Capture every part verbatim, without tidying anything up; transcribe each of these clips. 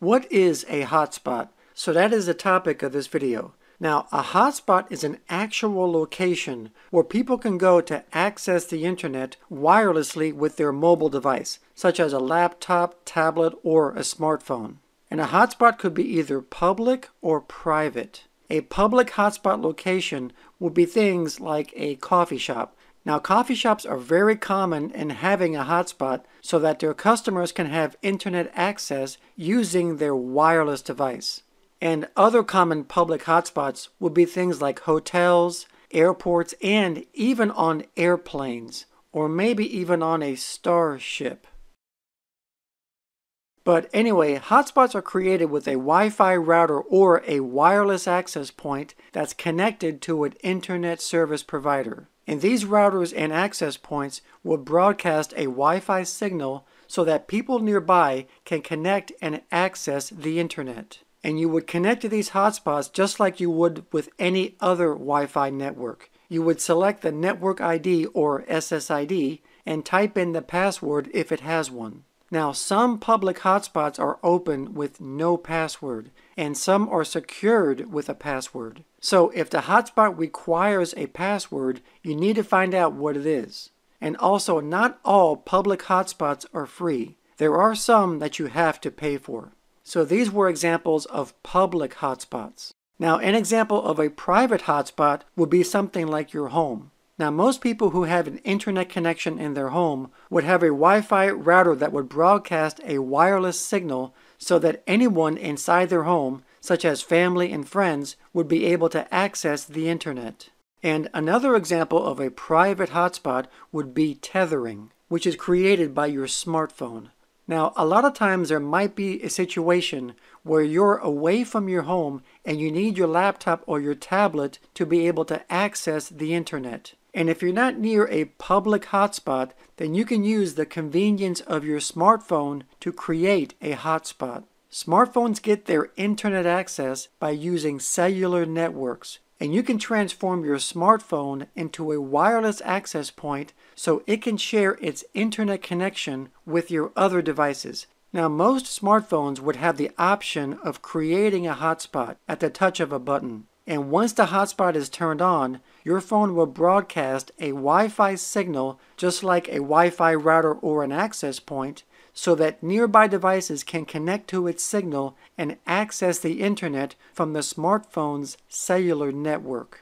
What is a hotspot? So that is the topic of this video. Now, a hotspot is an actual location where people can go to access the internet wirelessly with their mobile device, such as a laptop, tablet, or a smartphone. And a hotspot could be either public or private. A public hotspot location would be things like a coffee shop. Now, coffee shops are very common in having a hotspot so that their customers can have internet access using their wireless device. And other common public hotspots would be things like hotels, airports, and even on airplanes, or maybe even on a starship. But anyway, hotspots are created with a Wi-Fi router or a wireless access point that's connected to an internet service provider. And these routers and access points will broadcast a Wi-Fi signal so that people nearby can connect and access the internet. And you would connect to these hotspots just like you would with any other Wi-Fi network. You would select the network I D or S S I D and type in the password if it has one. Now, some public hotspots are open with no password, and some are secured with a password. So if the hotspot requires a password, you need to find out what it is. And also, not all public hotspots are free. There are some that you have to pay for. So these were examples of public hotspots. Now, an example of a private hotspot would be something like your home. Now, most people who have an internet connection in their home would have a Wi-Fi router that would broadcast a wireless signal so that anyone inside their home, such as family and friends, would be able to access the internet. And another example of a private hotspot would be tethering, which is created by your smartphone. Now, a lot of times there might be a situation where you're away from your home and you need your laptop or your tablet to be able to access the internet. And if you're not near a public hotspot, then you can use the convenience of your smartphone to create a hotspot. Smartphones get their internet access by using cellular networks, and you can transform your smartphone into a wireless access point so it can share its internet connection with your other devices. Now, most smartphones would have the option of creating a hotspot at the touch of a button. And once the hotspot is turned on, your phone will broadcast a Wi-Fi signal just like a Wi-Fi router or an access point so that nearby devices can connect to its signal and access the internet from the smartphone's cellular network.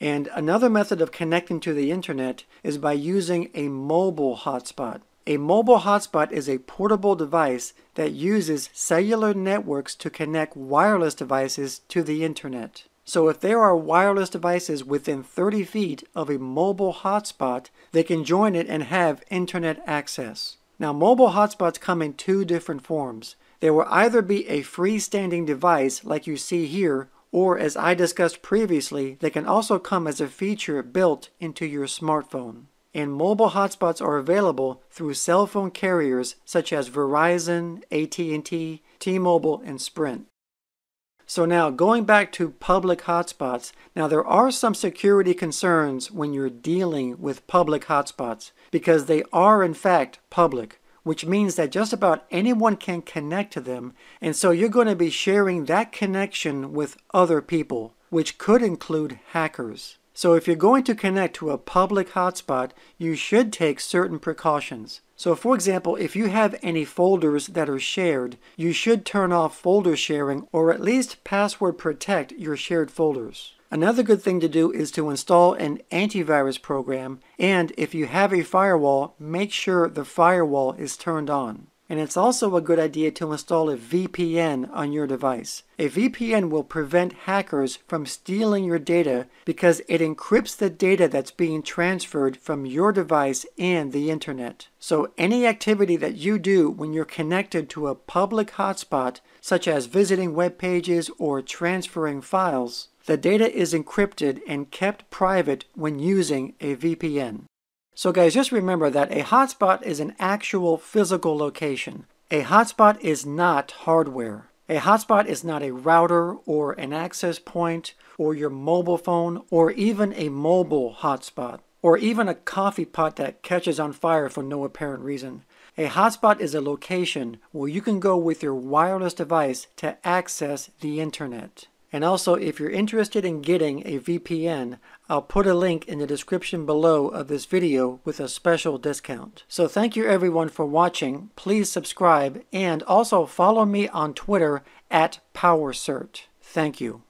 And another method of connecting to the internet is by using a mobile hotspot. A mobile hotspot is a portable device that uses cellular networks to connect wireless devices to the internet. So if there are wireless devices within thirty feet of a mobile hotspot, they can join it and have internet access. Now, mobile hotspots come in two different forms. There will either be a freestanding device like you see here, or as I discussed previously, they can also come as a feature built into your smartphone. And mobile hotspots are available through cell phone carriers such as Verizon, A T and T, T-Mobile, and Sprint. So now, going back to public hotspots, now there are some security concerns when you're dealing with public hotspots because they are in fact public, which means that just about anyone can connect to them, and so you're going to be sharing that connection with other people, which could include hackers. So if you're going to connect to a public hotspot, you should take certain precautions. So for example, if you have any folders that are shared, you should turn off folder sharing or at least password protect your shared folders. Another good thing to do is to install an antivirus program, and if you have a firewall, make sure the firewall is turned on. And it's also a good idea to install a V P N on your device. A V P N will prevent hackers from stealing your data because it encrypts the data that's being transferred from your device and the internet. So any activity that you do when you're connected to a public hotspot, such as visiting web pages or transferring files, the data is encrypted and kept private when using a V P N. So guys, just remember that a hotspot is an actual physical location. A hotspot is not hardware. A hotspot is not a router or an access point or your mobile phone or even a mobile hotspot or even a coffee pot that catches on fire for no apparent reason. A hotspot is a location where you can go with your wireless device to access the internet. And also, if you're interested in getting a V P N, I'll put a link in the description below of this video with a special discount. So thank you everyone for watching. Please subscribe and also follow me on Twitter at PowerCert. Thank you.